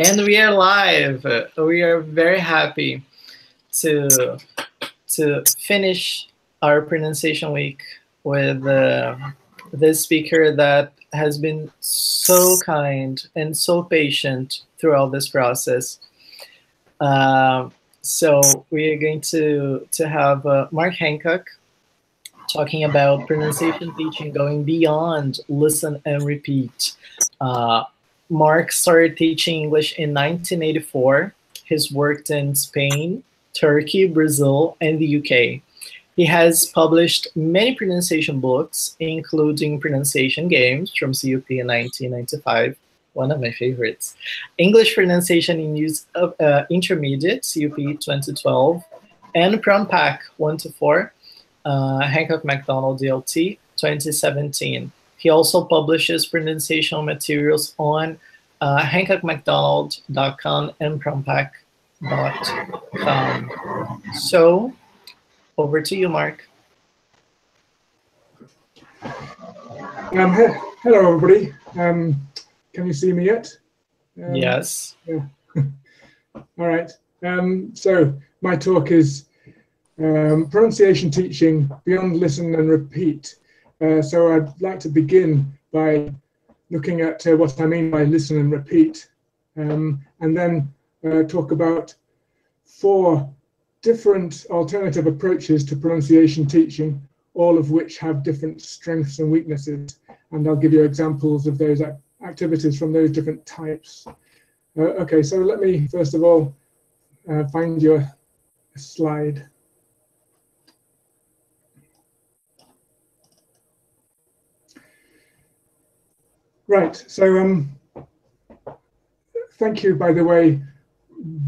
And we are live. We are very happy to finish our pronunciation week with this speaker that has been so kind and so patient throughout this process. So we are going to have Mark Hancock talking about pronunciation teaching going beyond listen and repeat. Mark started teaching English in 1984. He's worked in Spain, Turkey, Brazil, and the UK. He has published many pronunciation books, including Pronunciation Games from CUP in 1995, one of my favorites, English Pronunciation in Use Intermediate, CUP 2012, and PronPack 1-4, Hancock McDonald ELT 2017. He also publishes pronunciation materials on hancockmcdonald.com and pronpack.com. So, over to you, Mark. Hello, everybody. Can you see me yet? Yes. Yeah. All right. So my talk is pronunciation teaching beyond listen and repeat. So I'd like to begin by looking at what I mean by listen and repeat, and then talk about four different alternative approaches to pronunciation teaching, all of which have different strengths and weaknesses, and I'll give you examples of those activities from those different types. Okay, so let me first of all find you a slide. Right, so thank you, by the way,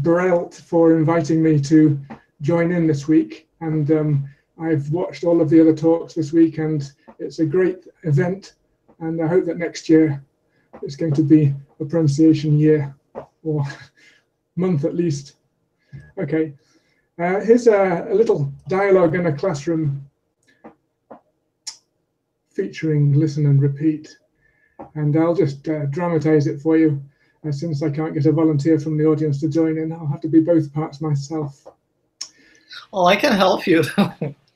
BrELT, for inviting me to join in this week, and I've watched all of the other talks this week, and it's a great event, and I hope that next year it's going to be a pronunciation year, or month at least. Okay, here's a little dialogue in a classroom featuring listen and repeat, and I'll just dramatize it for you. Since I can't get a volunteer from the audience to join in, I'll have to be both parts myself. Oh, I can help you.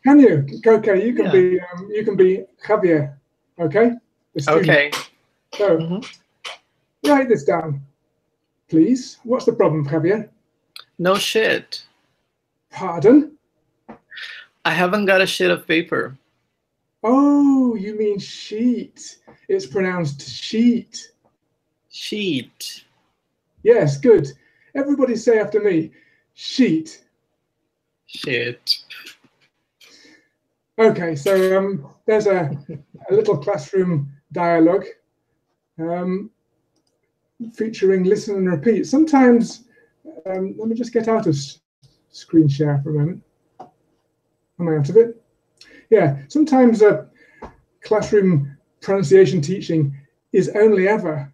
Can you? Okay, you can be. You can be Javier. Okay. Okay. So write this down, please. What's the problem, Javier? No shit. Pardon? I haven't got a sheet of paper. Oh, you mean sheet? It's pronounced sheet. Sheet. Yes, good. Everybody say after me, sheet. Shit. Okay, so there's a little classroom dialogue featuring listen and repeat. Sometimes, let me just get out of screen share for a moment. Am I out of it? Yeah, sometimes classroom pronunciation teaching is only ever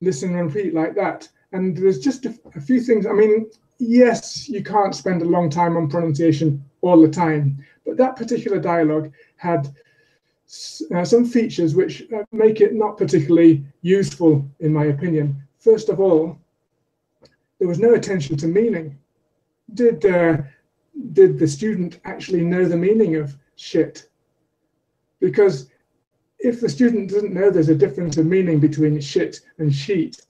listen and repeat like that. And there's just a few things. I mean, yes, you can't spend a long time on pronunciation all the time, but that particular dialogue had some features which make it not particularly useful, in my opinion. First of all, there was no attention to meaning. Did the student actually know the meaning of shit? Because if the student doesn't know there's a difference of meaning between shit and sheet,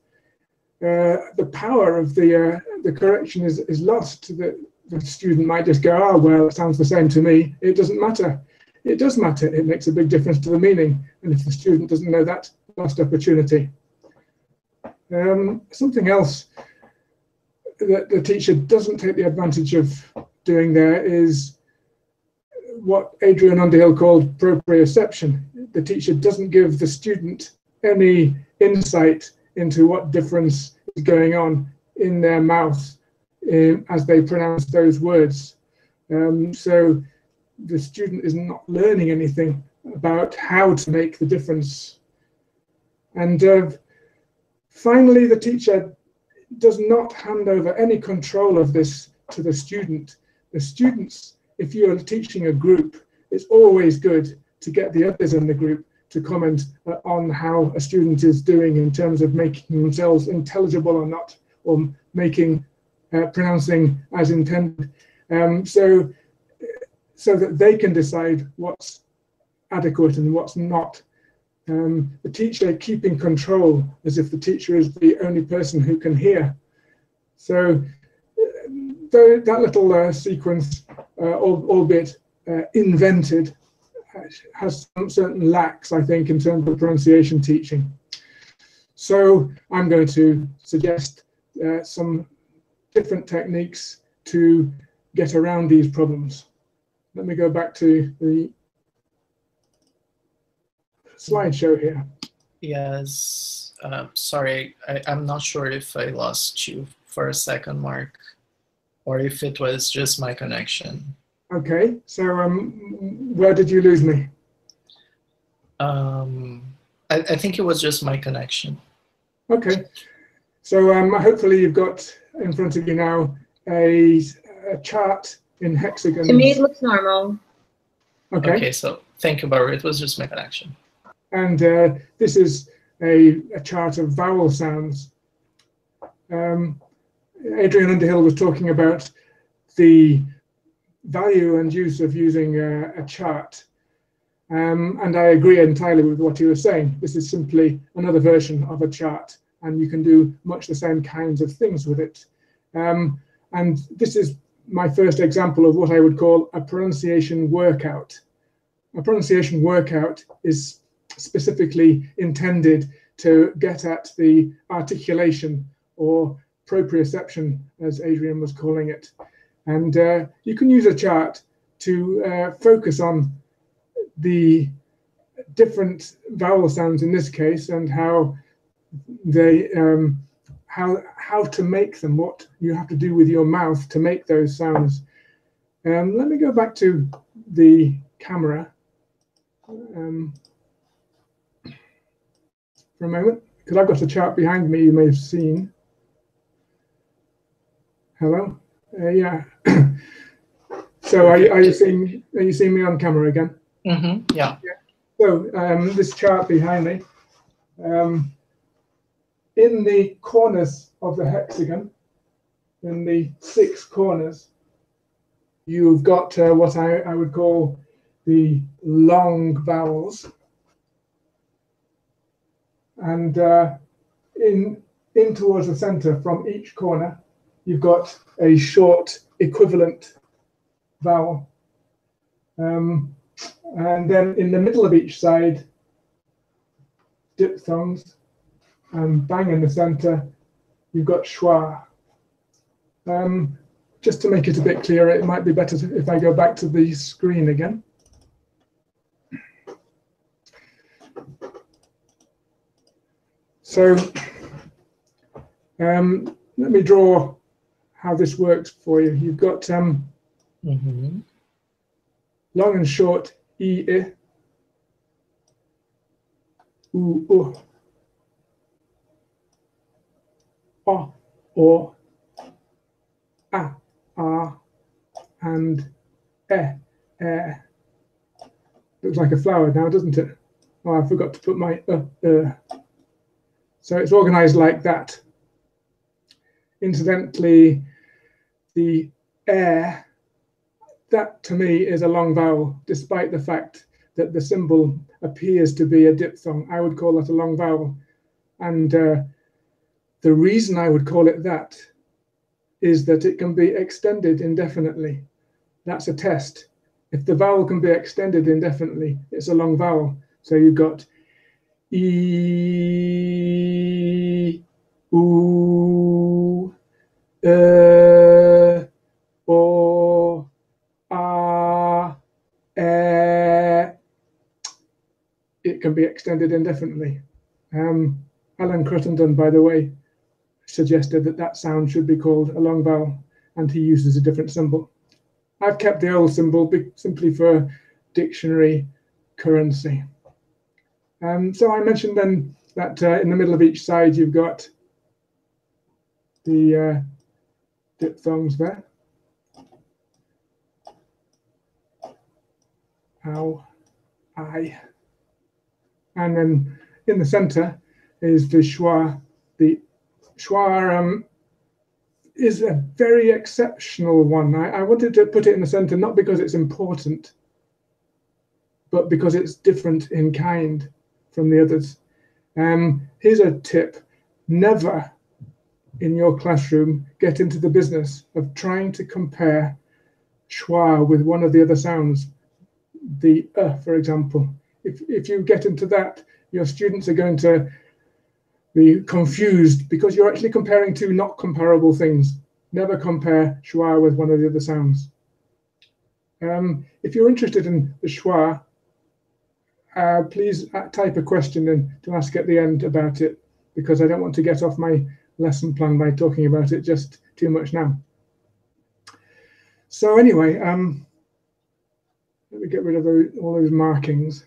the power of the correction is lost. The student might just go, oh, well, it sounds the same to me. It doesn't matter. It does matter. It makes a big difference to the meaning. And if the student doesn't know that, lost opportunity. Something else that the teacher doesn't take the advantage of doing there is what Adrian Underhill called proprioception. The teacher doesn't give the student any insight into what difference is going on in their mouth as they pronounce those words. So the student is not learning anything about how to make the difference. And finally, the teacher does not hand over any control of this to the student. The students, if you're teaching a group, it's always good to get the others in the group to comment on how a student is doing in terms of making themselves intelligible or not, or making pronouncing as intended, so that they can decide what's adequate and what's not. The teacher keeping control, as if the teacher is the only person who can hear. So that little sequence, albeit invented, has some certain lacks, I think, in terms of pronunciation teaching. So I'm going to suggest some different techniques to get around these problems. Let me go back to the slideshow here. Yes, sorry, I'm not sure if I lost you for a second, Mark, or if it was just my connection. Okay, so where did you lose me? I think it was just my connection. Okay, so hopefully you've got in front of you now a chart in hexagons. To me it looks normal. Okay. Okay, so thank you, Barbara, it was just my connection. And this is a chart of vowel sounds. Adrian Underhill was talking about the value and use of using a chart. And I agree entirely with what he was saying. This is simply another version of a chart, and you can do much the same kinds of things with it. And this is my first example of what I would call a pronunciation workout. A pronunciation workout is specifically intended to get at the articulation or proprioception, as Adrian was calling it. And you can use a chart to focus on the different vowel sounds in this case, and how they how to make them, what you have to do with your mouth to make those sounds. Let me go back to the camera for a moment, because I've got a chart behind me you may have seen. Hello. Yeah. So are you seeing me on camera again? Mm-hmm. Yeah. Yeah. So this chart behind me, in the corners of the hexagon, in the six corners, you've got what I would call the long vowels, and in towards the center from each corner, you've got a short equivalent vowel. And then in the middle of each side, diphthongs, and bang in the center, you've got schwa. Just to make it a bit clearer, it might be better if I go back to the screen again. So let me draw how this works for you. You've got long and short e, I, u, u, o, o, a, a, and e, e. Looks like a flower now, doesn't it? Oh, I forgot to put my So it's organized like that. Incidentally, the air, that to me is a long vowel, despite the fact that the symbol appears to be a diphthong. I would call that a long vowel. And the reason I would call it that is that it can be extended indefinitely. That's a test. If the vowel can be extended indefinitely, it's a long vowel. So you've got e, oo, o, a, e. It can be extended indefinitely. Alan Cruttenden, by the way, suggested that that sound should be called a long vowel, and he uses a different symbol. I've kept the old symbol simply for dictionary currency. So I mentioned then that in the middle of each side you've got the diphthongs there. Ow, I, and then in the center is the schwa. The schwa is a very exceptional one. I wanted to put it in the center not because it's important, but because it's different in kind from the others. Here's a tip: never in your classroom get into the business of trying to compare schwa with one of the other sounds, the for example. If you get into that, your students are going to be confused because you're actually comparing two not comparable things. Never compare schwa with one of the other sounds. If you're interested in the schwa, please type a question in to ask at the end about it, because I don't want to get off my lesson plan by talking about it just too much now. So anyway, let me get rid of all those markings.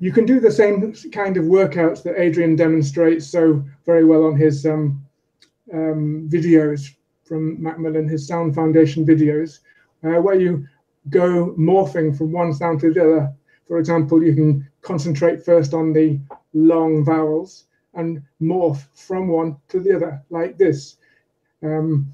You can do the same kind of workouts that Adrian demonstrates so very well on his videos from Macmillan, his Sound Foundation videos, where you go morphing from one sound to the other. For example, you can concentrate first on the long vowels and morph from one to the other, like this. You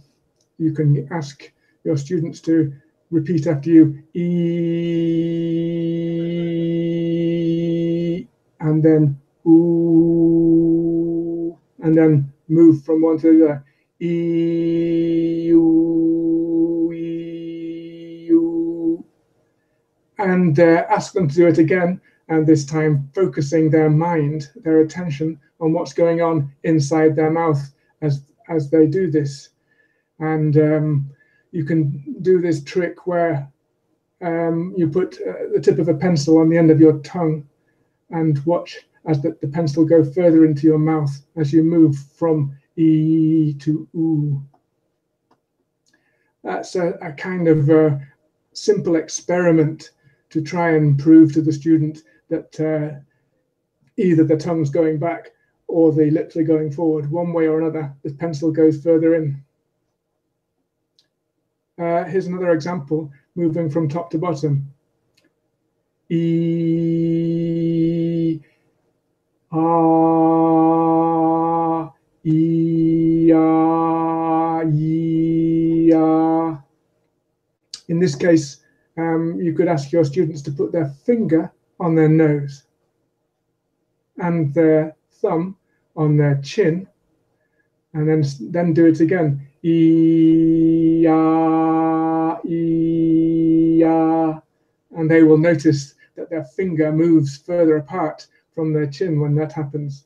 can ask your students to repeat after you, e, and then oo, and then move from one to the other, e, oo, e, oo, and ask them to do it again, and this time focusing their mind, their attention on what's going on inside their mouth as they do this. And you can do this trick where you put the tip of a pencil on the end of your tongue and watch as the pencil go further into your mouth as you move from E to oo. That's a kind of simple experiment to try and prove to the student that either the tongue's going back or the lips are going forward. One way or another, the pencil goes further in. Here's another example, moving from top to bottom. E, ah, e, ah, e, ah. In this case, you could ask your students to put their finger on their nose and their thumb on their chin, and then do it again. E-ah, e-ah, and they will notice that their finger moves further apart from their chin when that happens.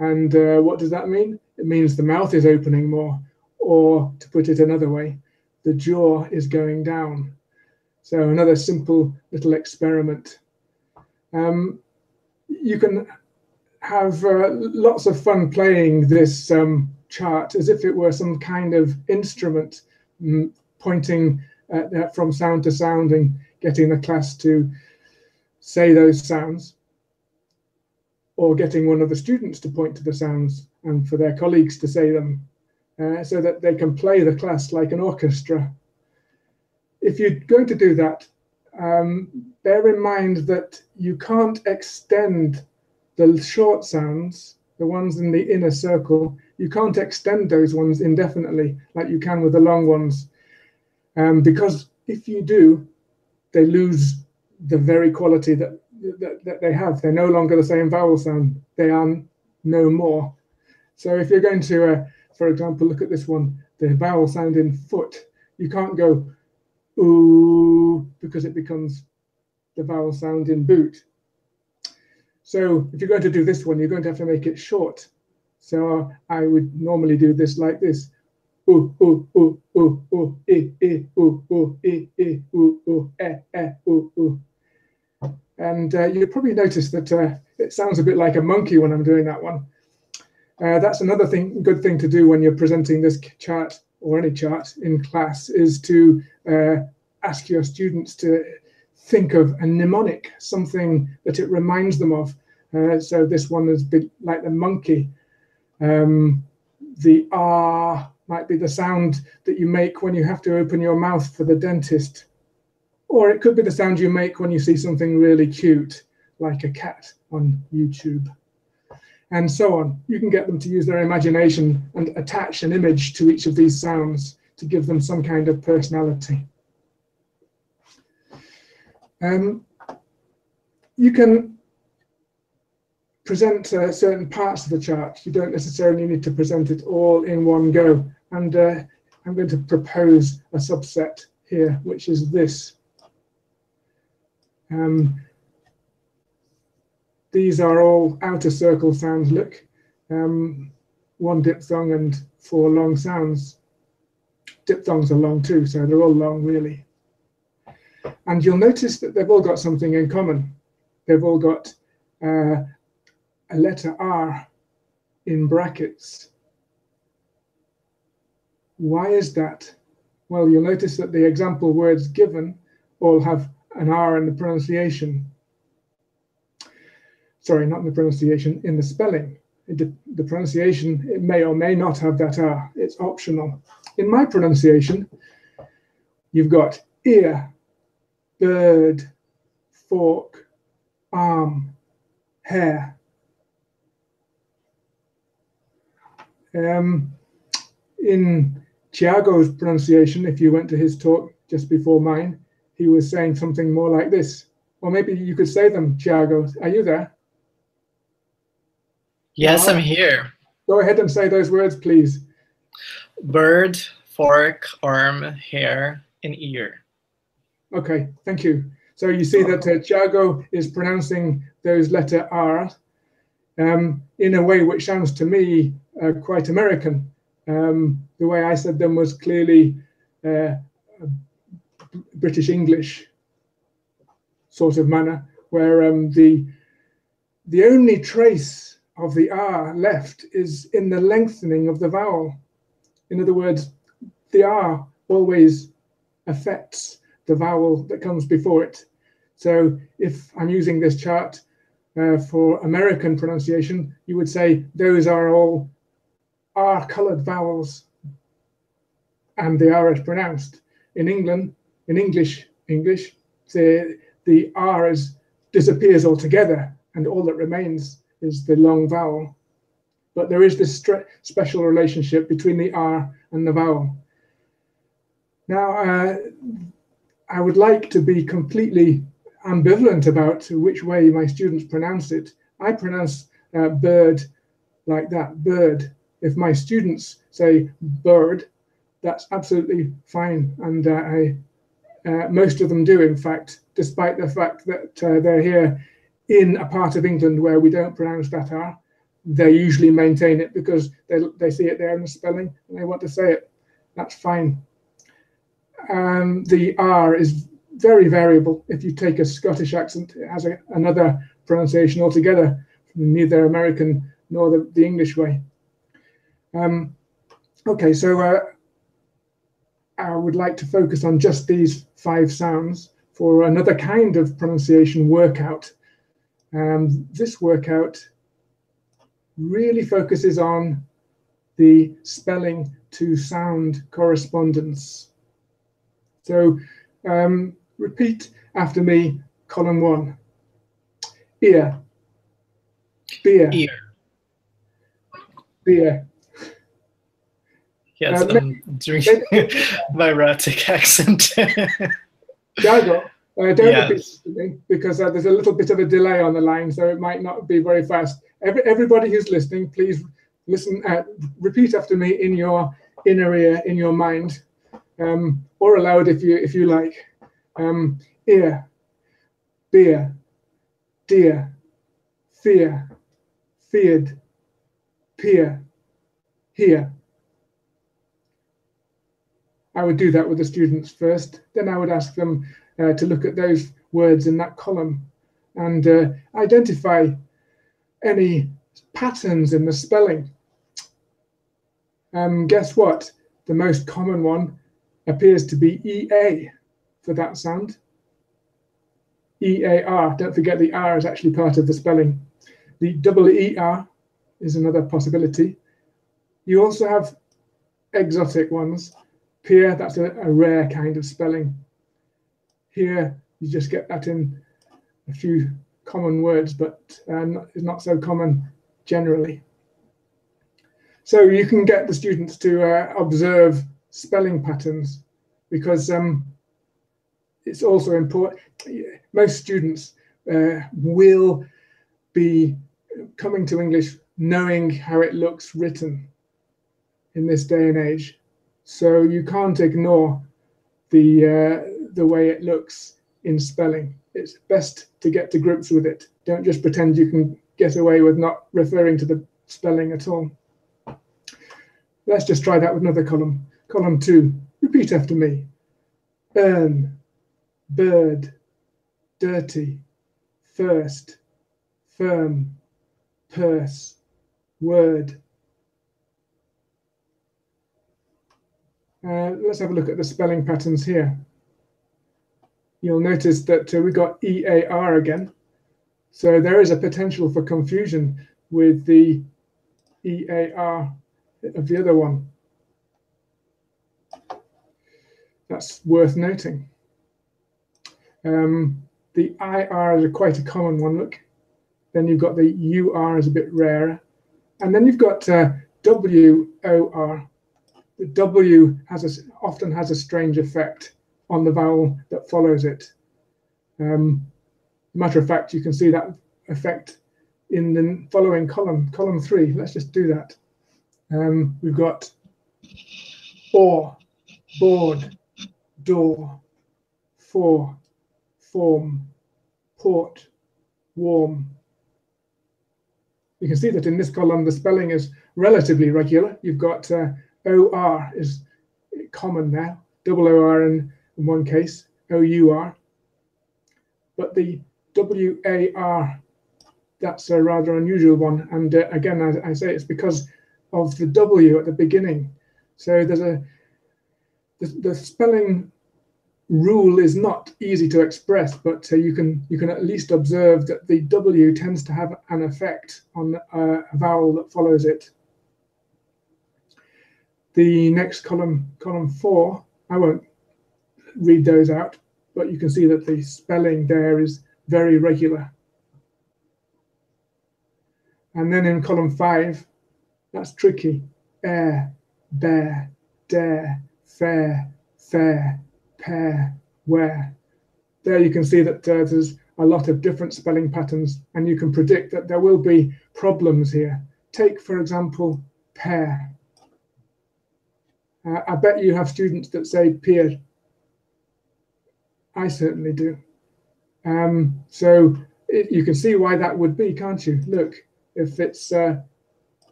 And what does that mean? It means the mouth is opening more, or to put it another way, the jaw is going down. So another simple little experiment. You can have lots of fun playing this chart as if it were some kind of instrument, pointing from sound to sound and getting the class to say those sounds, or getting one of the students to point to the sounds and for their colleagues to say them, so that they can play the class like an orchestra. If you're going to do that, bear in mind that you can't extend the short sounds, the ones in the inner circle. You can't extend those ones indefinitely like you can with the long ones, because if you do, they lose the very quality that they have. They're no longer the same vowel sound. They are no more. So if you're going to, for example, look at this one, the vowel sound in foot, you can't go ooh, because it becomes the vowel sound in boot. So if you're going to do this one, you're going to have to make it short. So I would normally do this like this. And you probably notice that it sounds a bit like a monkey when I'm doing that one. That's another thing, good thing to do when you're presenting this chart or any chart in class, is to ask your students to think of a mnemonic, something that it reminds them of. So this one is like the monkey. The ah might be the sound that you make when you have to open your mouth for the dentist. Or it could be the sound you make when you see something really cute, like a cat on YouTube, and so on. You can get them to use their imagination and attach an image to each of these sounds to give them some kind of personality. You can present certain parts of the chart. You don't necessarily need to present it all in one go. And I'm going to propose a subset here, which is this. These are all outer circle sounds, look. One diphthong and four long sounds. Diphthongs are long too, so they're all long really. And you'll notice that they've all got something in common. They've all got a letter R in brackets. Why is that? Well, you'll notice that the example words given all have an R in the pronunciation. Sorry, not in the pronunciation, in the spelling. The pronunciation, it may or may not have that R. It's optional. In my pronunciation, you've got ear, bird, fork, arm, hair. In Thiago's pronunciation, if you went to his talk just before mine, he was saying something more like this. Or maybe you could say them, Thiago. Are you there? Yes, I'm here. Go ahead and say those words, please. Bird, fork, arm, hair, and ear. Okay, thank you. So you see that Thiago is pronouncing those letter R in a way which sounds to me quite American. The way I said them was clearly British English sort of manner, where the only trace of the R left is in the lengthening of the vowel. In other words, the R always affects the vowel that comes before it. So if I'm using this chart for American pronunciation, you would say those are all R-coloured vowels and the R is pronounced. In England, in English, the R disappears altogether and all that remains is the long vowel. But there is this special relationship between the R and the vowel. Now, I would like to be completely ambivalent about which way my students pronounce it. I pronounce bird like that, bird. If my students say bird, that's absolutely fine, and most of them do, in fact, despite the fact that they're here in a part of England where we don't pronounce that R. They usually maintain it because they see it there in the spelling and they want to say it. That's fine. The R is very variable. If you take a Scottish accent, it has another pronunciation altogether, neither American nor the English way. Okay, so I would like to focus on just these five sounds for another kind of pronunciation workout. This workout really focuses on the spelling to sound correspondence. So repeat after me, column one. Ear. Beer. Ear. Beer. Yes, I'm doing my erratic accent. Thiago, don't repeat to me because there's a little bit of a delay on the line, so it might not be very fast. Everybody who's listening, please listen. Repeat after me in your inner ear, in your mind, or aloud if you like. Ear, beer, dear, fear, feared, peer, here. I would do that with the students first, then I would ask them to look at those words in that column and identify any patterns in the spelling. Guess what? The most common one appears to be EA for that sound. EAR, don't forget the R is actually part of the spelling. The double ER is another possibility. You also have exotic ones. Here, that's a rare kind of spelling. here you just get that in a few common words, but it's not so common generally. So you can get the students to observe spelling patterns, because it's also important. Most students will be coming to English knowing how it looks written in this day and age. So you can't ignore the way it looks in spelling. It's best to get to grips with it. Don't just pretend you can get away with not referring to the spelling at all. Let's just try that with another column. Column 2, repeat after me. Burn, bird, dirty, thirst, firm, purse, word. Let's have a look at the spelling patterns here. You'll notice that we got EAR again. So there is a potential for confusion with the EAR of the other one. That's worth noting. The IR is quite a common one, look. Then you've got the UR is a bit rarer. And then you've got WOR. The W has often has a strange effect on the vowel that follows it. Matter of fact, you can see that effect in the following column, column 3. Let's just do that. We've got or, board, door, for, form, port, warm. You can see that in this column the spelling is relatively regular. You've got OR is common now, double OR in one case, OUR. But the WAR, that's a rather unusual one. And again, as I say, it's because of the W at the beginning. So there's the spelling rule is not easy to express, but you can at least observe that the W tends to have an effect on a vowel that follows it. The next column, column 4, I won't read those out, but you can see that the spelling there is very regular. And then in column 5, that's tricky. Air, bear, dare, fair, fair, pair, where. There you can see that there's a lot of different spelling patterns, and you can predict that there will be problems here. Take, for example, pair. I bet you have students that say peer. I certainly do. So you can see why that would be, can't you? Look, if it's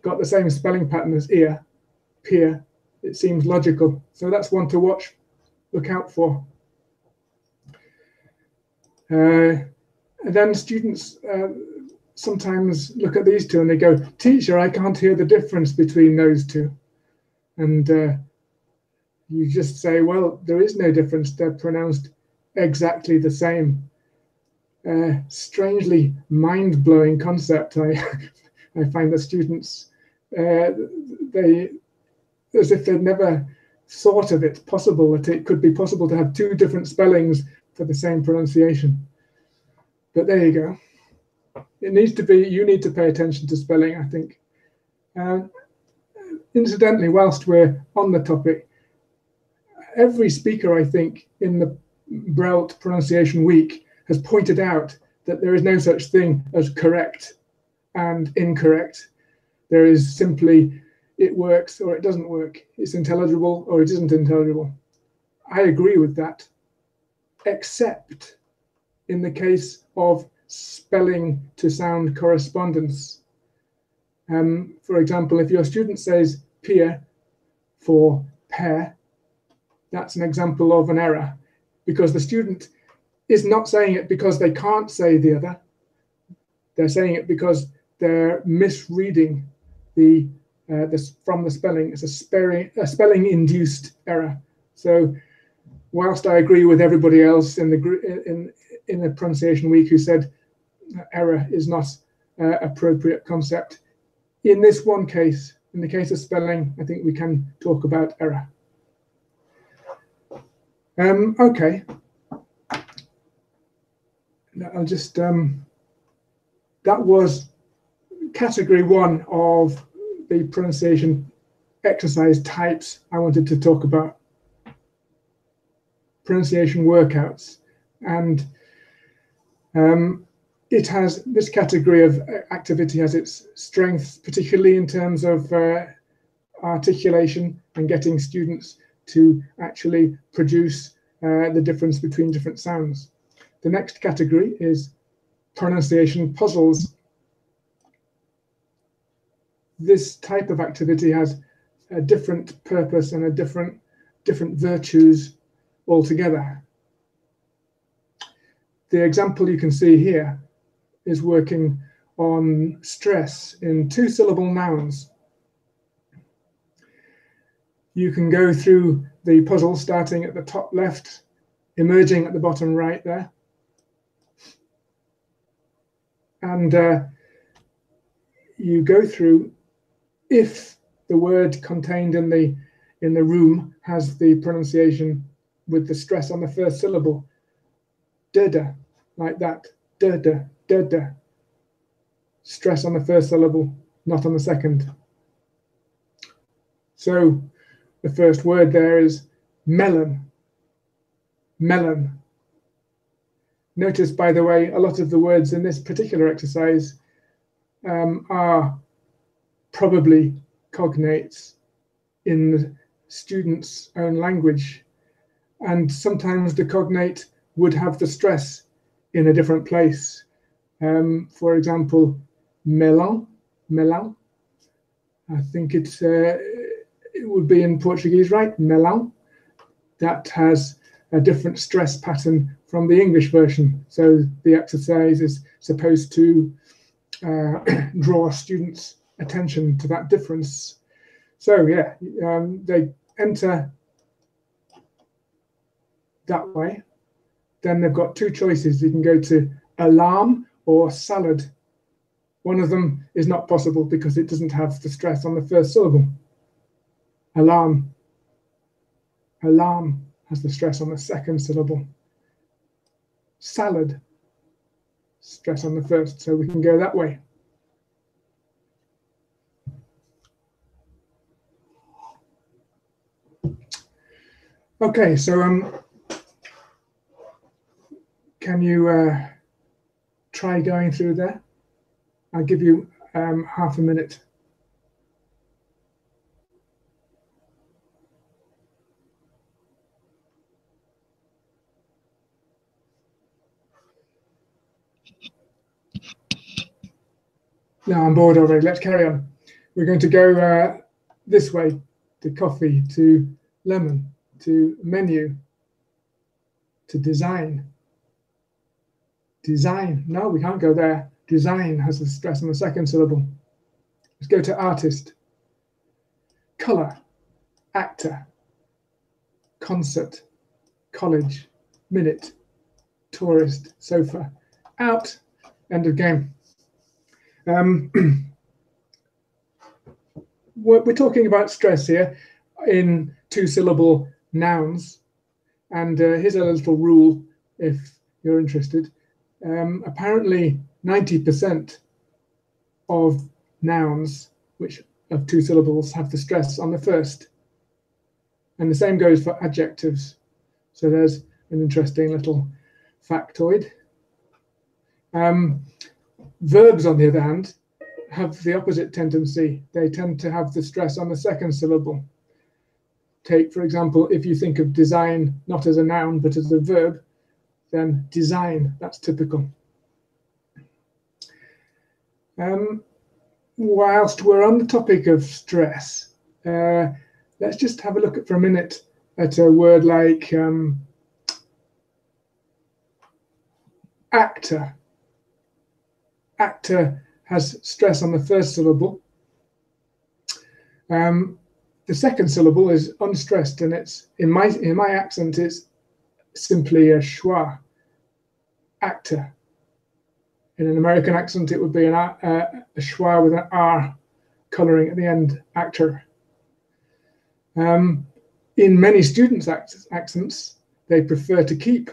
got the same spelling pattern as ear, peer, it seems logical. So that's one to watch, look out for. And then students sometimes look at these two and they go, "Teacher, I can't hear the difference between those two." And you just say, well, there is no difference. They're pronounced exactly the same. Strangely mind-blowing concept. I find the students, as if they'd never thought of it possible, that it could be possible to have two different spellings for the same pronunciation. But there you go. It needs to be, you need to pay attention to spelling, I think. Incidentally, whilst we're on the topic, every speaker, I think, in the BrELT Pronunciation Week has pointed out that there is no such thing as correct and incorrect. There is simply it works or it doesn't work. It's intelligible or it isn't intelligible. I agree with that, except in the case of spelling to sound correspondence. For example, if your student says peer for pair, that's an example of an error, because the student is not saying it because they can't say the other. They're saying it because they're misreading this from the spelling. It's a spelling-induced error. So whilst I agree with everybody else in the Pronunciation Week who said error is not appropriate concept, in this one case, in the case of spelling, I think we can talk about error. Okay, I'll just, that was category one of the pronunciation exercise types I wanted to talk about. Pronunciation workouts, and it has, this category of activity has its strengths, particularly in terms of articulation and getting students to actually produce the difference between different sounds. The next category is pronunciation puzzles. This type of activity has a different purpose and a different virtues altogether. The example you can see here is working on stress in two-syllable nouns. You can go through the puzzle starting at the top left, emerging at the bottom right there. And you go through, if the word contained in the room has the pronunciation with the stress on the first syllable, da-da, like that, da-da, da-da. Stress on the first syllable, not on the second. So the first word there is melon, melon. Notice, by the way, a lot of the words in this particular exercise are probably cognates in the student's own language. And sometimes the cognate would have the stress in a different place. For example, melon, melon. I think it's... it would be in Portuguese, right? Melão. That has a different stress pattern from the English version. So the exercise is supposed to draw students' attention to that difference. So yeah, they enter that way. Then they've got two choices. You can go to alarm or salad. One of them is not possible because it doesn't have the stress on the first syllable. Alarm. Alarm has the stress on the second syllable. Salad. Stress on the first, so we can go that way. Okay, so can you try going through there? I'll give you half a minute. No, I'm bored already. Let's carry on. We're going to go this way, to coffee, to lemon, to menu, to design. Design. No, we can't go there. Design has the stress on the second syllable. Let's go to artist. Colour, actor, concert, college, minute, tourist, sofa. Out. End of game. We're talking about stress here in two-syllable nouns, and here's a little rule if you're interested. Apparently 90% of nouns which of two syllables have the stress on the first, and the same goes for adjectives. So there's an interesting little factoid. Verbs, on the other hand, have the opposite tendency. They tend to have the stress on the second syllable. Take, for example, if you think of design not as a noun but as a verb, then design, that's typical. Whilst we're on the topic of stress, let's just have a look at, for a minute, at a word like actor. Actor has stress on the first syllable. The second syllable is unstressed, and it's in my accent it's simply a schwa. Actor. In an American accent, it would be an a schwa with an r colouring at the end. Actor. In many students' accents, they prefer to keep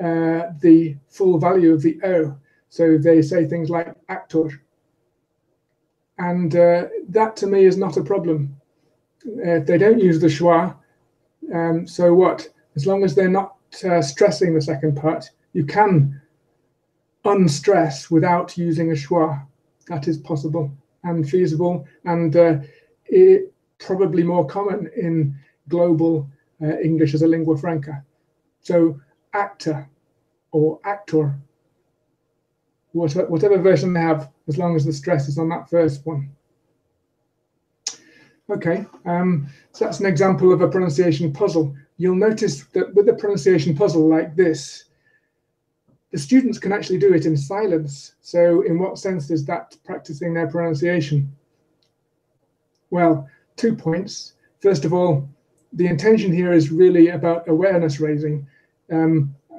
the full value of the O. So they say things like actor. And that to me is not a problem. If they don't use the schwa, so what? As long as they're not stressing the second part, you can unstress without using a schwa. That is possible and feasible, and it probably more common in global English as a lingua franca. So actor or actor, whatever version they have, as long as the stress is on that first one. Okay, so that's an example of a pronunciation puzzle. You'll notice that with a pronunciation puzzle like this, the students can actually do it in silence. So in what sense is that practicing their pronunciation? Well, 2 points. First of all, the intention here is really about awareness raising,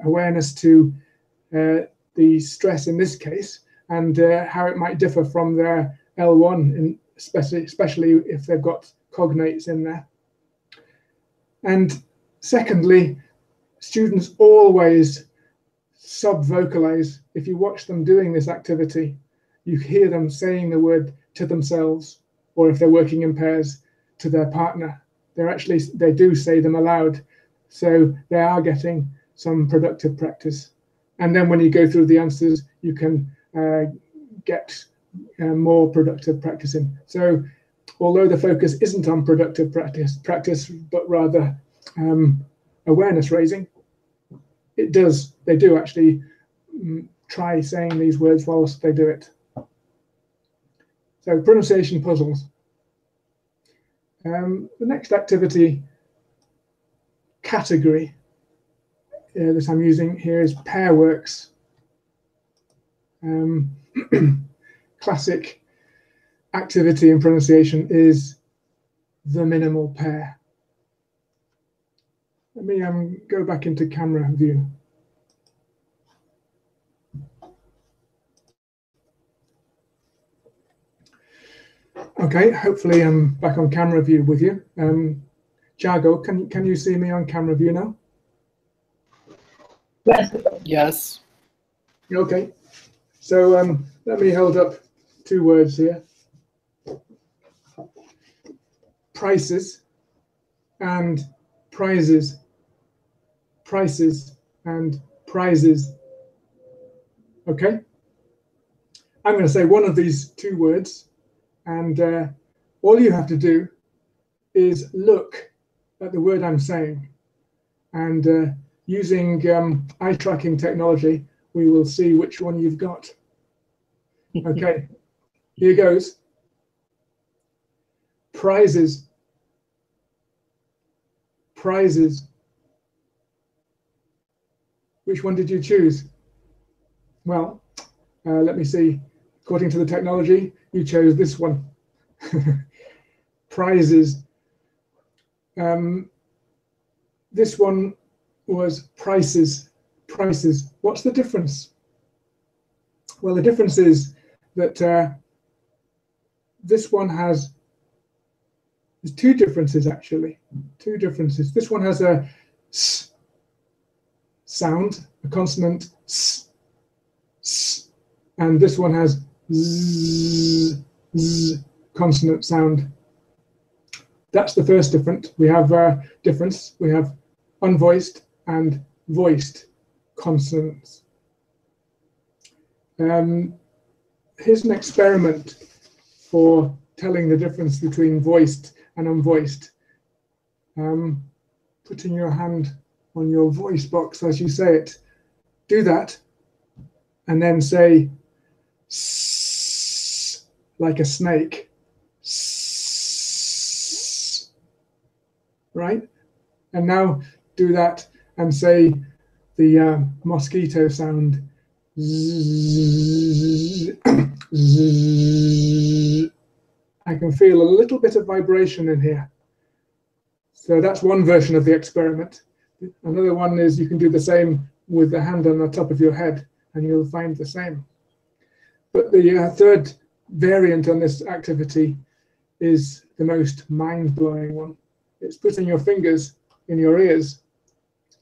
awareness to the stress in this case, and how it might differ from their L1, especially if they've got cognates in there. And secondly, students always sub-vocalize. If you watch them doing this activity, you hear them saying the word to themselves, or if they're working in pairs, to their partner. They do say them aloud, so they are getting some productive practice. And then when you go through the answers, you can get more productive practicing. So although the focus isn't on productive practice but rather awareness raising, they do actually try saying these words whilst they do it. So pronunciation puzzles. The next activity category that I'm using here is pair works. Classic activity in pronunciation is the minimal pair. Let me go back into camera view. Okay, hopefully I'm back on camera view with you. Thiago, can you see me on camera view now? Yes. Okay, so let me hold up 2 words here. Prices and prizes. Prices and prizes. Okay. I'm going to say one of these 2 words, and all you have to do is look at the word I'm saying. And using eye tracking technology, we will see which one you've got. Okay, here goes. Prizes. Prizes. Which one did you choose? Well, let me see. According to the technology, you chose this one. Prizes. This one was prices. Prices. What's the difference? Well, the difference is that this one has. There's 2 differences, actually. 2 differences. This one has a s sound, a consonant s, s, and this one has z, z consonant sound. That's the first difference. We have difference. We have unvoiced and voiced consonants. Here's an experiment for telling the difference between voiced and unvoiced. Putting your hand on your voice box as you say it. Do that and then say s like a snake. S, right? And now do that and say the mosquito sound. Z, z. I can feel a little bit of vibration in here. So that's one version of the experiment. Another one is you can do the same with the hand on the top of your head and you'll find the same. But the third variant on this activity is the most mind-blowing one. It's putting your fingers in your ears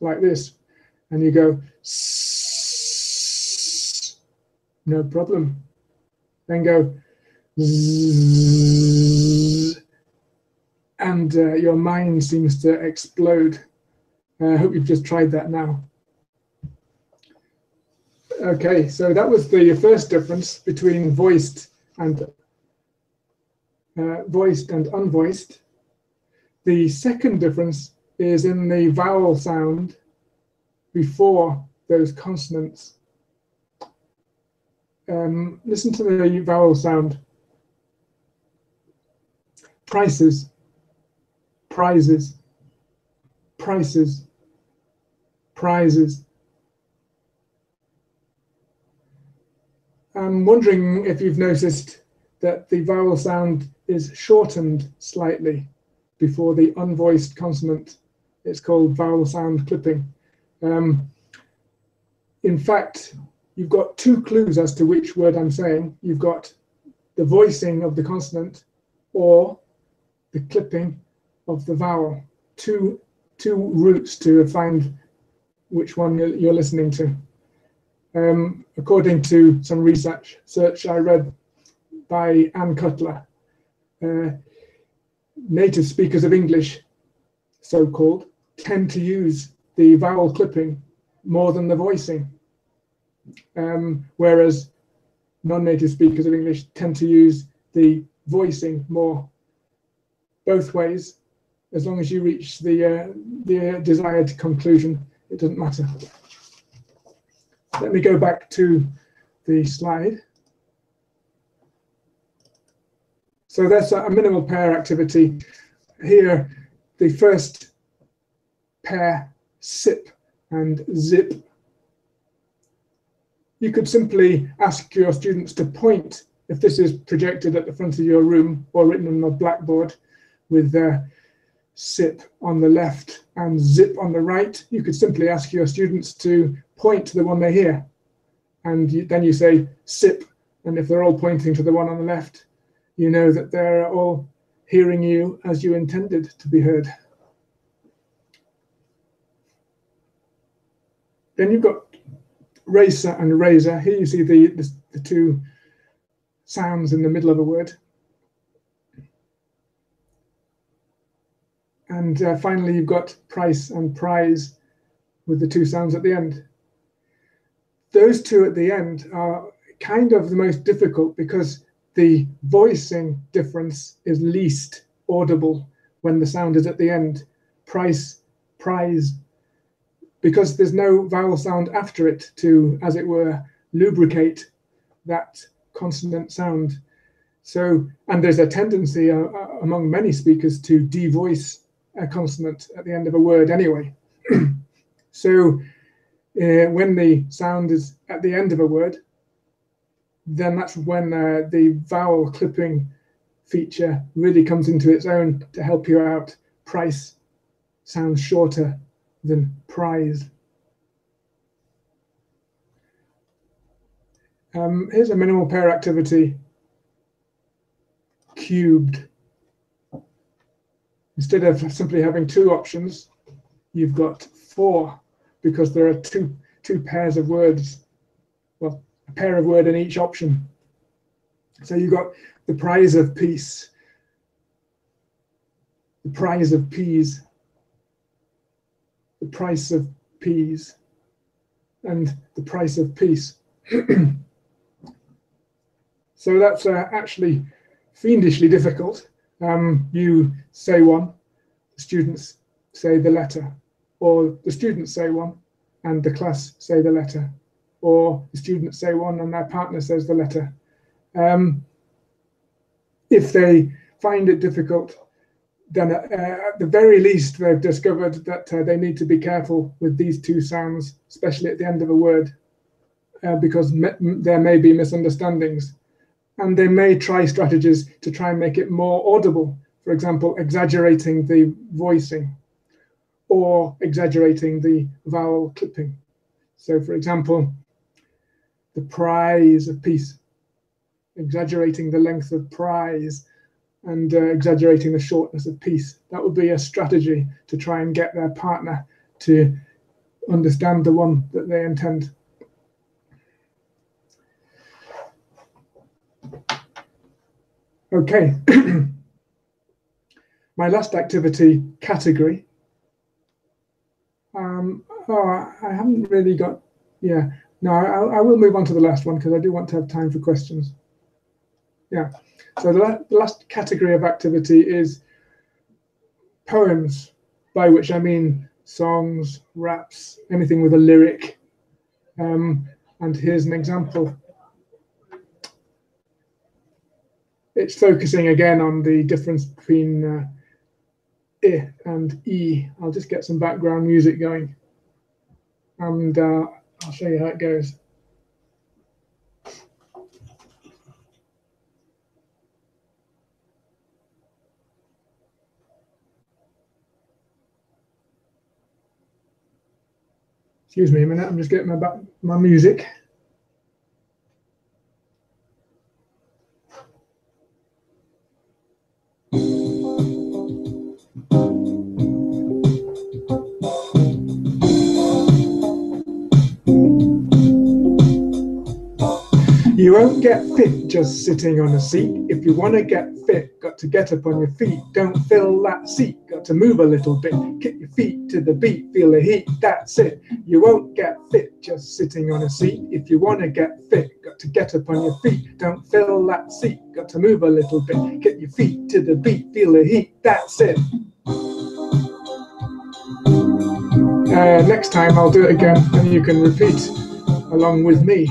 like this and you go, no problem. Then go, and your mind seems to explode. I hope you've just tried that now. Okay, so that was the first difference between voiced and unvoiced. The second difference is in the vowel sound before those consonants. Listen to the vowel sound. Prices, prizes, prices, prizes. I'm wondering if you've noticed that the vowel sound is shortened slightly before the unvoiced consonant. It's called vowel sound clipping. In fact, you've got two clues as to which word I'm saying. You've got the voicing of the consonant or the clipping of the vowel. Two routes to find which one you're listening to. According to some research I read by Anne Cutler, native speakers of English, so-called, tend to use the vowel clipping more than the voicing, whereas non-native speakers of English tend to use the voicing more. Both ways, as long as you reach the desired conclusion, it doesn't matter. Let me go back to the slide. So that's a minimal pair activity. Here, the first pair, sip and zip. You could simply ask your students to point, if this is projected at the front of your room or written on the blackboard with sip on the left and zip on the right, you could simply ask your students to point to the one they hear, and then you say sip, and if they're all pointing to the one on the left, you know that they're all hearing you as you intended to be heard. Then you've got racer and razor. Here you see the two sounds in the middle of a word. And finally, you've got price and prize with the two sounds at the end. Those two at the end are kind of the most difficult because the voicing difference is least audible when the sound is at the end. Price, prize, because there's no vowel sound after it to, as it were, lubricate that consonant sound. So, and there's a tendency among many speakers to devoice a consonant at the end of a word anyway. So when the sound is at the end of a word, then that's when the vowel clipping feature really comes into its own to help you out. Price sounds shorter than prize. Here's a minimal pair activity. Cubed. Instead of simply having two options, you've got four, because there are two pairs of words, well, a pair of word in each option. So you've got the prize of peace, the prize of peas, the price of peas, and the price of peace. So that's actually fiendishly difficult. You say one, the students say the letter, or the students say one and the class say the letter, or the students say one and their partner says the letter. If they find it difficult, then at the very least they've discovered that they need to be careful with these two sounds, especially at the end of a word, because there may be misunderstandings. And they may try strategies to try and make it more audible. For example, exaggerating the voicing or exaggerating the vowel clipping. So, for example, the prize of peace, exaggerating the length of prize and exaggerating the shortness of peace. That would be a strategy to try and get their partner to understand the one that they intend. Okay. My last activity, category. I haven't really got, yeah. No, I will move on to the last one because I do want to have time for questions. Yeah. So the last category of activity is poems, by which I mean songs, raps, anything with a lyric. And here's an example. It's focusing again on the difference between I and E. I'll just get some background music going. And I'll show you how it goes. Excuse me a minute, I'm just getting my music. You won't get fit just sitting on a seat. If you want to get fit, got to get up on your feet. Don't fill that seat, got to move a little bit. Kick your feet to the beat, feel the heat, that's it. You won't get fit just sitting on a seat. If you want to get fit, got to get up on your feet. Don't fill that seat, got to move a little bit. Kick your feet to the beat, feel the heat, that's it. Next time I'll do it again and you can repeat along with me.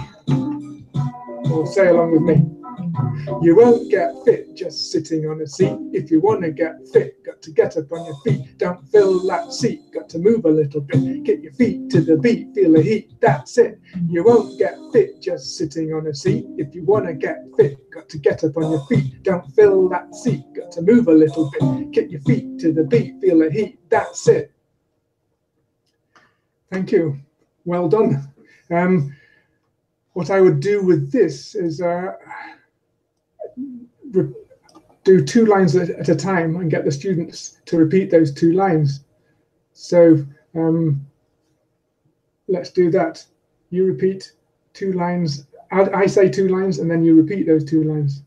Or say along with me. You won't get fit just sitting on a seat. If you want to get fit, got to get up on your feet. Don't fill that seat, got to move a little bit. Get your feet to the beat, feel the heat, that's it. You won't get fit just sitting on a seat. If you want to get fit, got to get up on your feet. Don't fill that seat, got to move a little bit. Get your feet to the beat, feel the heat, that's it. Thank you. Well done. What I would do with this is do two lines at a time and get the students to repeat those two lines. So let's do that. You repeat two lines. I say two lines and then you repeat those two lines.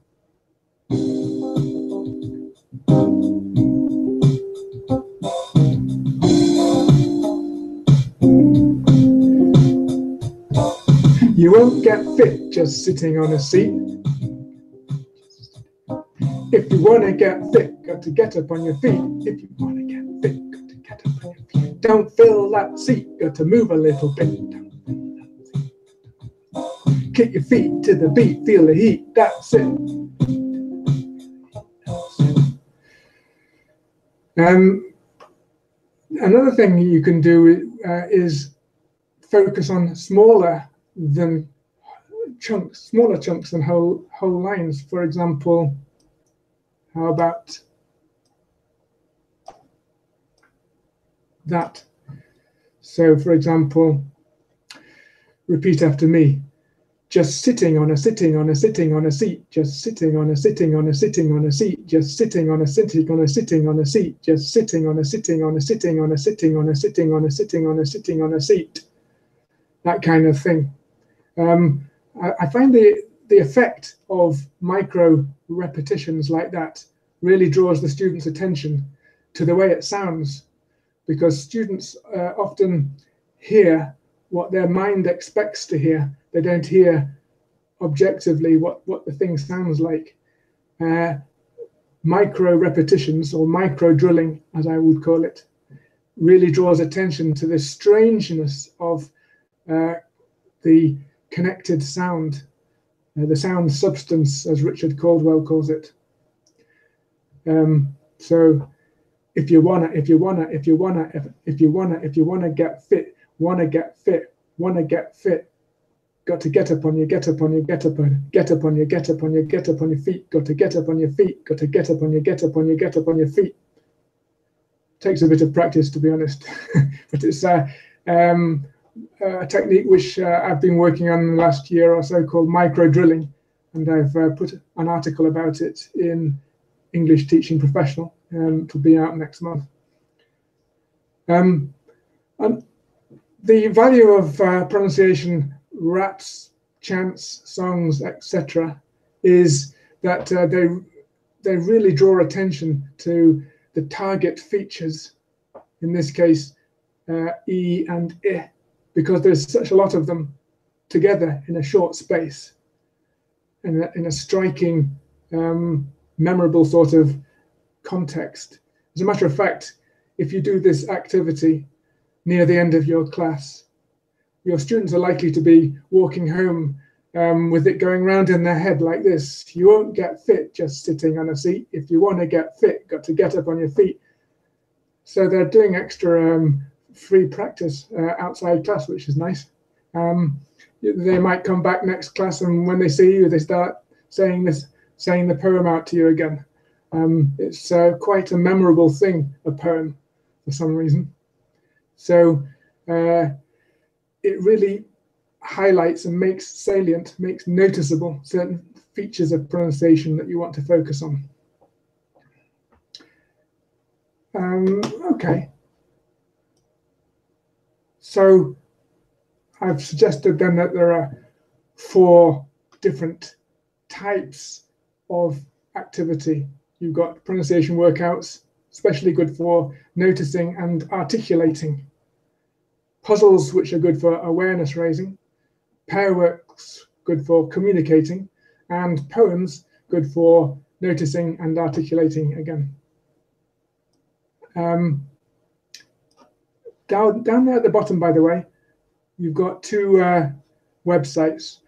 You won't get fit just sitting on a seat. If you want to get fit, got to get up on your feet. If you want to get fit, got to get up on your feet. Don't fill that seat, got to move a little bit. Kick your feet to the beat, feel the heat, that's it. Another thing you can do is focus on smaller chunks than whole lines. For example, how about that? So for example, repeat after me. Just sitting on a sitting on a sitting on a seat. Just sitting on a sitting on a sitting on a seat. Just sitting on a sitting on a sitting on a seat. Just sitting on a sitting on a sitting on a sitting on a sitting on a sitting on a sitting on a seat. That kind of thing. I find the effect of micro repetitions like that really draws the students' attention to the way it sounds, because students often hear what their mind expects to hear. They don't hear objectively what the thing sounds like. Micro repetitions, or micro drilling, as I would call it, really draws attention to the strangeness of the connected sound, the sound substance, as Richard Caldwell calls it. So, if you wanna get fit, got to get up on your feet, got to get up on your feet, got to get up on your feet. Takes a bit of practice, to be honest, but it's a technique which I've been working on in the last year or so, called micro drilling, and I've put an article about it in English Teaching Professional, and it'll be out next month. The value of pronunciation, raps, chants, songs, etc., is that they really draw attention to the target features, in this case, e and I, because there's such a lot of them together in a short space, in a striking, memorable sort of context. As a matter of fact, if you do this activity near the end of your class, your students are likely to be walking home with it going round in their head like this. You won't get fit just sitting on a seat. If you want to get fit, got to get up on your feet. So they're doing extra free practice outside class, which is nice. They might come back next class, and when they see you, they start saying this, saying the poem out to you again. It's quite a memorable thing, a poem, for some reason. So it really highlights and makes salient, makes noticeable certain features of pronunciation that you want to focus on. Okay. So I've suggested then that there are 4 different types of activity. You've got pronunciation workouts, especially good for noticing and articulating. Puzzles, which are good for awareness raising. Pair works, good for communicating, and poems, good for noticing and articulating again. Down there at the bottom, by the way, you've got 2 websites.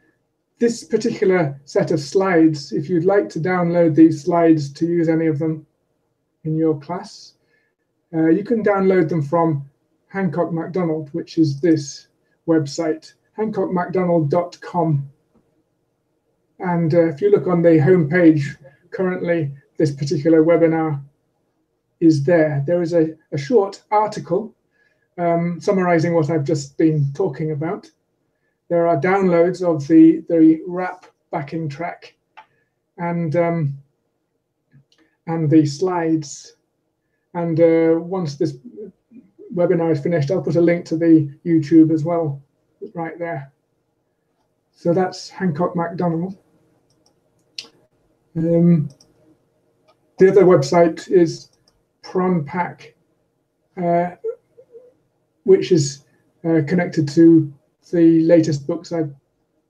This particular set of slides, if you'd like to download these slides to use any of them in your class, you can download them from Hancock McDonald, which is this website, hancockmcdonald.com. And if you look on the homepage, currently this particular webinar is there. There is a short article summarizing what I've just been talking about. There are downloads of the rap backing track and the slides. And once this webinar is finished, I'll put a link to the YouTube as well, right there. So that's Hancock McDonald. The other website is PronPack, which is connected to the latest books I've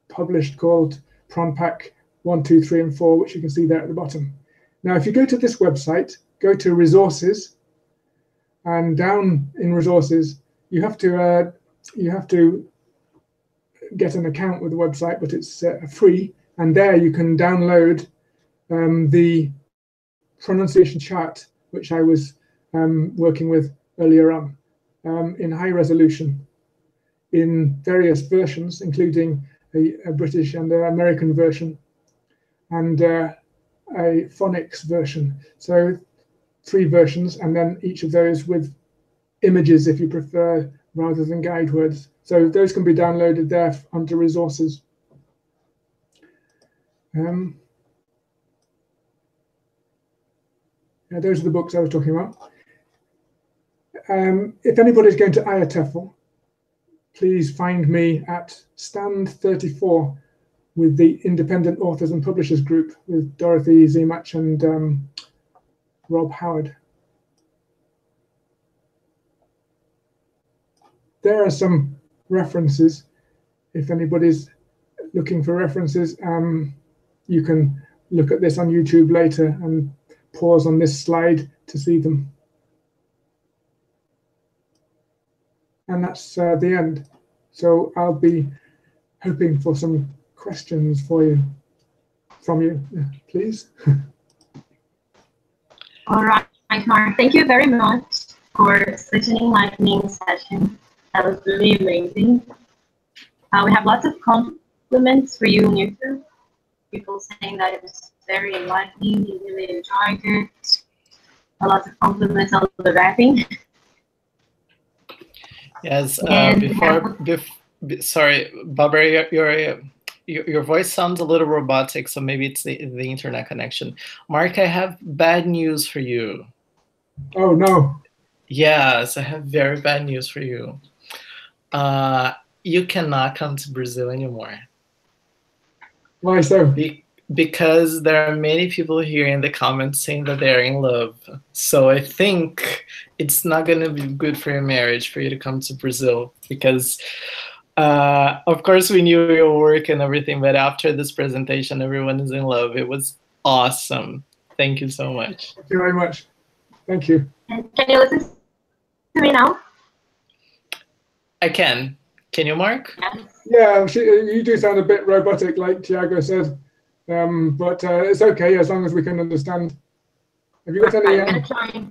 published, called PronPack 1, 2, 3, and 4, which you can see there at the bottom. Now, if you go to this website, go to resources, and down in resources, you have to get an account with the website, but it's free. And there you can download the pronunciation chart, which I was working with earlier on, in high resolution, in various versions, including a British and an American version, and a phonics version. So 3 versions, and then each of those with images, if you prefer, rather than guide words. So those can be downloaded there onto resources. Yeah, those are the books I was talking about. If anybody's going to IATEFL, please find me at stand 34 with the Independent Authors and Publishers Group, with Dorothy Zimach and Rob Howard. There are some references. If anybody's looking for references, you can look at this on YouTube later and pause on this slide to see them. And that's the end. So I'll be hoping for some questions from you, please. All right, Mark, thank you very much for such an enlightening session. That was really amazing. We have lots of compliments for you on YouTube. People saying that it was very enlightening, you really enjoyed it. A lot of compliments on the rapping. Yes, sorry, Barbara, your voice sounds a little robotic, so maybe it's the internet connection. Mark, I have bad news for you. Oh, no. Yes, I have very bad news for you. you cannot come to Brazil anymore. Why so? Because there are many people here in the comments saying that they're in love. So I think it's not going to be good for your marriage for you to come to Brazil, because of course we knew your work and everything, but after this presentation, everyone is in love. It was awesome. Thank you so much. Thank you very much. Thank you. Can you listen to me now? I can. Can you, Mark? Yeah, you do sound a bit robotic, like Thiago said. But it's okay as long as we can understand. Have you got any? I'm gonna try.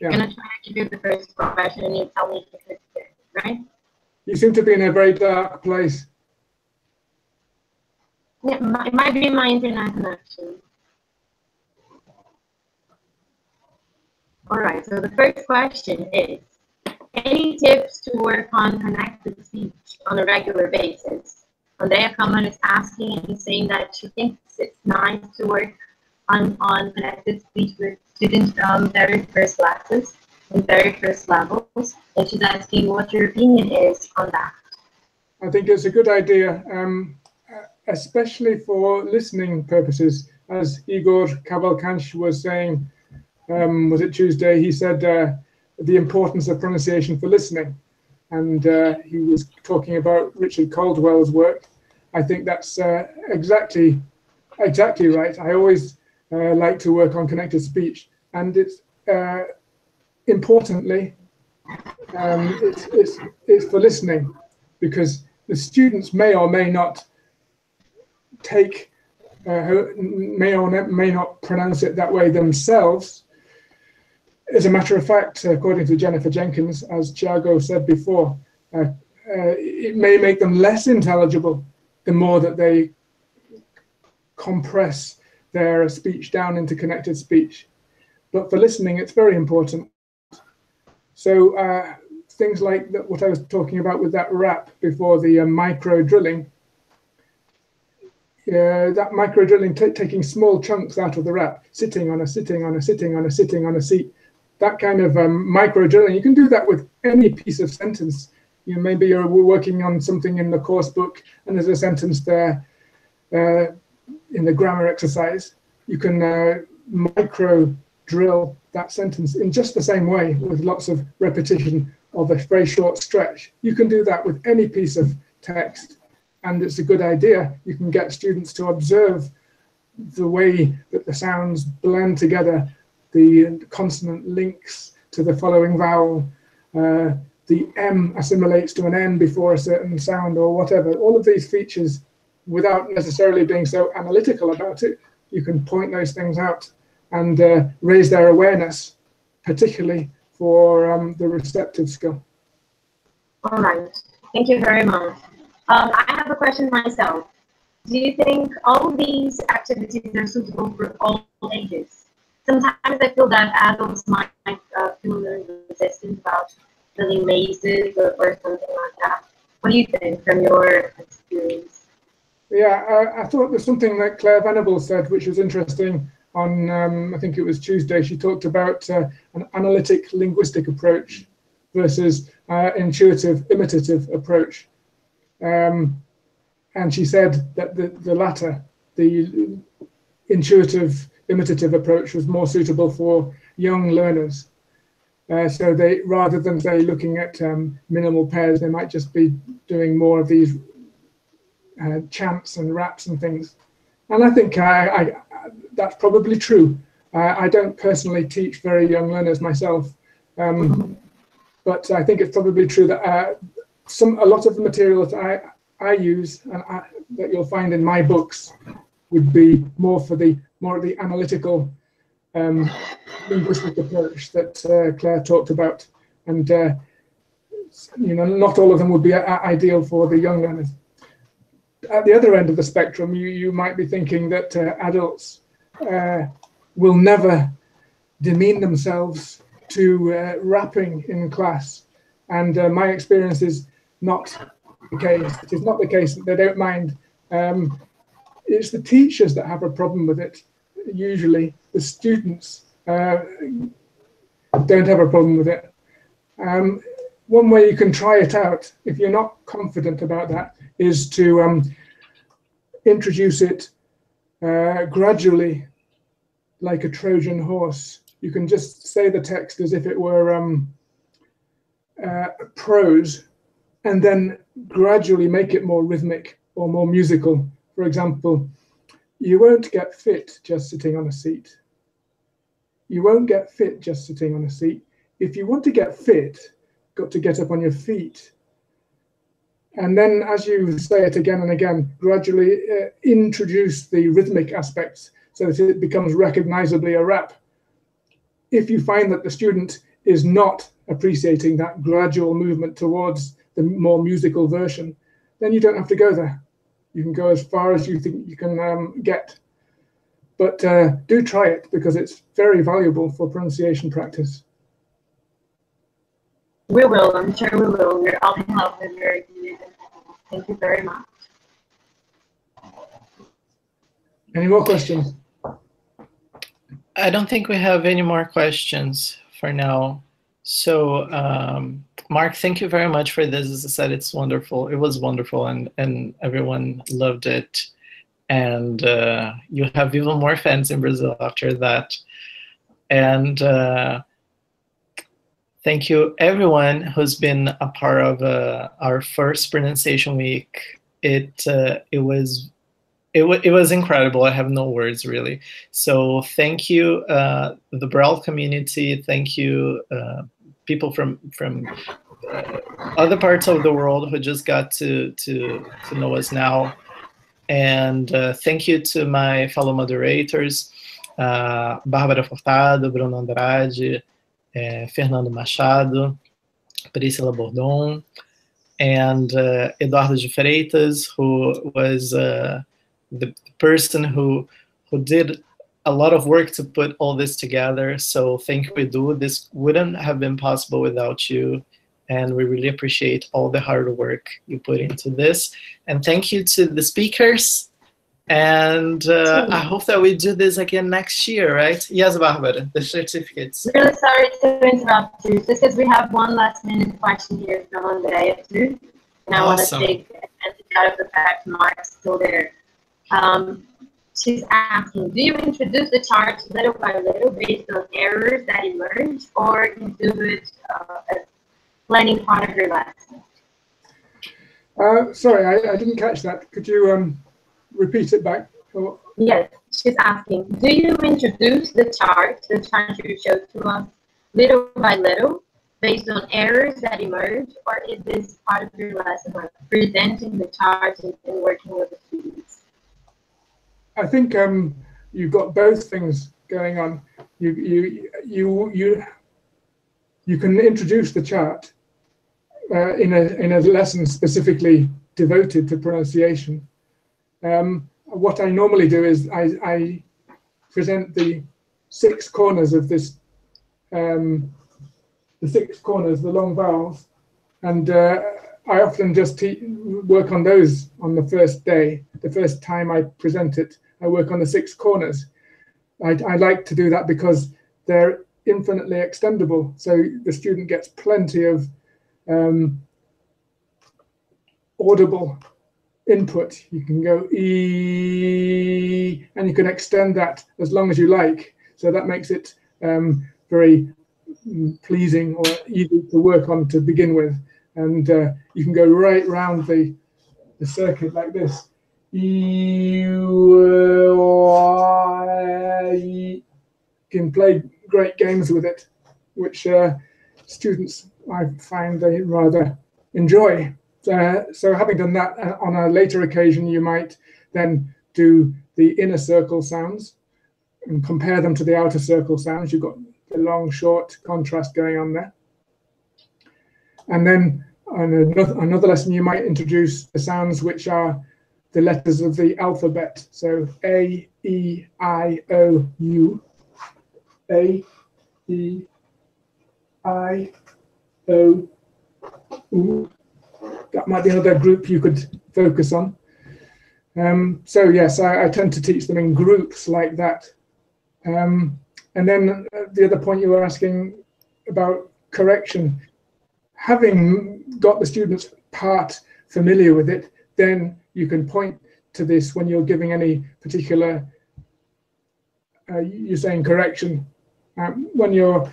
Yeah. I'm gonna try to do the first question, and you tell me if it's good, right? You seem to be in a very dark place. Yeah, it might be my internet connection. All right. So the first question is: any tips to work on connected speech on a regular basis? Andrea Kaman is asking and saying that she thinks it's nice to work on connected speech with students from very first classes and very first levels. And she's asking what your opinion is on that. I think it's a good idea, especially for listening purposes. As Igor Kavalkansh was saying, was it Tuesday? He said the importance of pronunciation for listening. And he was talking about Richard Caldwell's work. I think that's exactly right. I always like to work on connected speech, and it's importantly, it's for listening, because the students may or may not take, may or may not pronounce it that way themselves. As a matter of fact, according to Jennifer Jenkins, as Thiago said before, it may make them less intelligible the more that they compress their speech down into connected speech. But for listening, it's very important. So things like that, what I was talking about with that rap before, the micro drilling, that micro drilling, taking small chunks out of the rap, sitting on a, sitting on a, sitting on a, sitting on a seat. That kind of micro drilling, you can do that with any piece of sentence. You know, maybe you're working on something in the course book, and there's a sentence there in the grammar exercise. You can micro drill that sentence in just the same way, with lots of repetition of a very short stretch. You can do that with any piece of text, and it's a good idea. You can get students to observe the way that the sounds blend together. The consonant links to the following vowel, the M assimilates to an N before a certain sound or whatever. All of these features, without necessarily being so analytical about it, you can point those things out and raise their awareness, particularly for the receptive skill. All right, thank you very much. I have a question myself. Do you think all these activities are suitable for all ages? Sometimes I feel that adults might feel very resistant about filling mazes or something like that. What do you think from your experience? Yeah, I thought there's something that Claire Venable said, which was interesting on, I think it was Tuesday. She talked about an analytic linguistic approach versus intuitive, imitative approach. And she said that the latter, the intuitive, imitative approach was more suitable for young learners. So they, rather than say looking at minimal pairs, they might just be doing more of these chants and raps and things. And I think that's probably true. I don't personally teach very young learners myself, but I think it's probably true that a lot of the material that I use and that you'll find in my books would be more for the analytical linguistic approach that Claire talked about, and you know, not all of them would be ideal for the young learners. At the other end of the spectrum, you might be thinking that adults will never demean themselves to rapping in class, and my experience is not the case. It is not the case that they don't mind. It's the teachers that have a problem with it. Usually, the students don't have a problem with it. one way you can try it out, if you're not confident about that, is to introduce it gradually, like a Trojan horse. You can just say the text as if it were prose, and then gradually make it more rhythmic or more musical. For example, you won't get fit just sitting on a seat. You won't get fit just sitting on a seat. If you want to get fit, you've got to get up on your feet. And then as you say it again and again, gradually introduce the rhythmic aspects so that it becomes recognizably a rap. If you find that the student is not appreciating that gradual movement towards the more musical version, then you don't have to go there. You can go as far as you think you can get. But do try it, because it's very valuable for pronunciation practice. We will, I'm sure we will. We're all in love with your ideas. Thank you very much. Any more questions? I don't think we have any more questions for now. So, Mark, thank you very much for this. As I said, it's wonderful. It was wonderful, and everyone loved it. And you have even more fans in Brazil after that. And thank you, everyone who's been a part of our first Pronunciation Week. It was incredible. I have no words, really. So thank you, the BrELT community. Thank you, people from other parts of the world who just got to know us now. And thank you to my fellow moderators, Barbara Fortado, Bruno Andrade, Fernando Machado, Priscila Bourdon, and Eduardo de Freitas, who was the person who did a lot of work to put all this together. So thank you, Edu. This wouldn't have been possible without you. And we really appreciate all the hard work you put into this. And thank you to the speakers. And I hope that we do this again next year, right? Yes, Barbara, the certificates. Really sorry to interrupt you, just because we have one last minute question here from Andrea too. And I want to take advantage out of the fact Mark's still there. She's asking, do you introduce the charts little by little based on errors that emerge, or do you do it as planning part of your lesson? Sorry, I didn't catch that. Could you repeat it back? Or... Yes, she's asking, do you introduce the charts you showed to us, little by little, based on errors that emerge, or is this part of your lesson, like presenting the charts and working with the students? I think you've got both things going on. You can introduce the chart in a lesson specifically devoted to pronunciation. What I normally do is I present the six corners of this, the long vowels, and I often just work on those on the first day. The first time I present it, I work on the six corners. I like to do that because they're infinitely extendable, so the student gets plenty of audible input. You can go E, and you can extend that as long as you like, so that makes it very pleasing or easy to work on to begin with. And you can go right round the circuit like this. You can play great games with it, which students, I find, they rather enjoy. So having done that, on a later occasion, you might then do the inner circle sounds and compare them to the outer circle sounds. You've got the long, short contrast going on there. And then on another lesson, you might introduce the sounds which are the letters of the alphabet. So A, E, I, O, U. A, E, I, O, U. That might be another group you could focus on. So yes, I tend to teach them in groups like that. And then the other point you were asking about correction. having got the students part familiar with it, then you can point to this when you're giving any particular, you're saying correction. When you're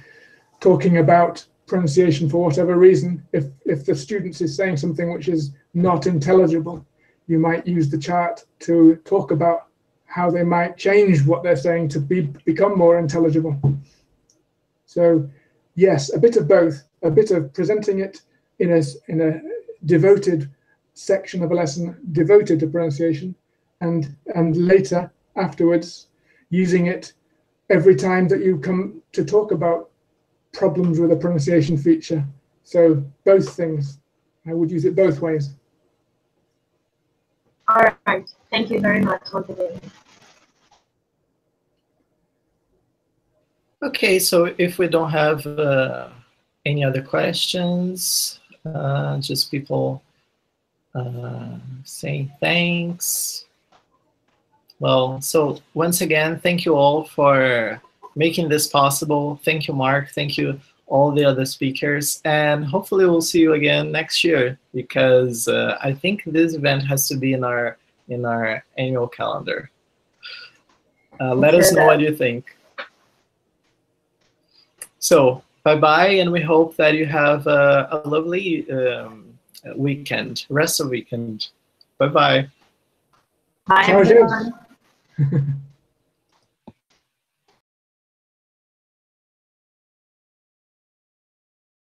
talking about pronunciation for whatever reason, if the student is saying something which is not intelligible, you might use the chart to talk about how they might change what they're saying to become more intelligible. So yes, a bit of both, a bit of presenting it in a devoted section of a lesson devoted to pronunciation, and later afterwards using it every time that you come to talk about problems with a pronunciation feature. So both things, I would use it both ways. All right, thank you very much once again. Okay, so if we don't have any other questions, just people saying thanks. Well, so once again, thank you all for making this possible. Thank you, Mark. Thank you, all the other speakers. And hopefully we'll see you again next year, because I think this event has to be in our annual calendar. Let us know what you think. So bye-bye, and we hope that you have a lovely weekend, rest of the weekend. Bye-bye. Bye, everyone.